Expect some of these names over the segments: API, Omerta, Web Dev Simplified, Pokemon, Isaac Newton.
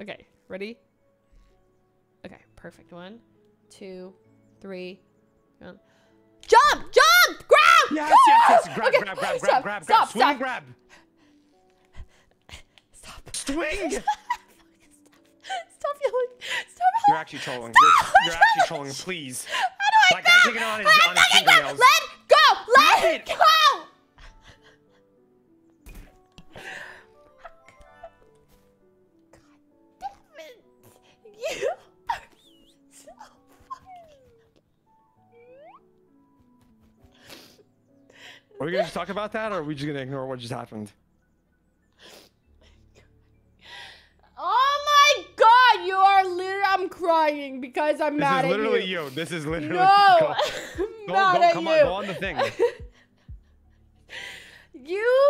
Okay, ready? Okay, perfect. 1, 2, 3. Jump! Jump! Grab! Yes, yes, yes. Grab, okay. grab, stop, swing, stop. Grab. Stop. Swing! Stop yelling. Stop yelling. You're actually trolling. You're actually trolling, please. How do I like, grab? Let go! Let go! Are we gonna just talk about that, or are we just gonna ignore what just happened? Oh my god, you are literally, I'm crying because I'm mad at you. This is literally you. This is literally Go on the thing.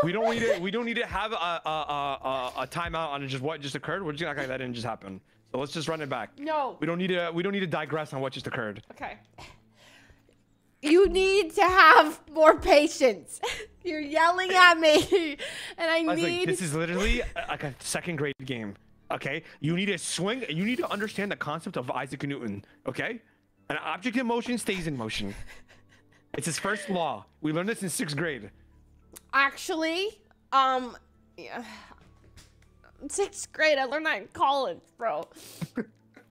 We don't need to, have a timeout on just what just occurred. We're just gonna act like that didn't just happen. So let's just run it back. No. We don't need to, digress on what just occurred. Okay. You need to have more patience. You're yelling at me, and I need. Like, this is literally like a second grade game, okay? You need to swing. You need to understand the concept of Isaac Newton, okay? An object in motion stays in motion. It's his first law. We learned this in 6th grade. Actually, yeah, 6th grade. I learned that in college, bro.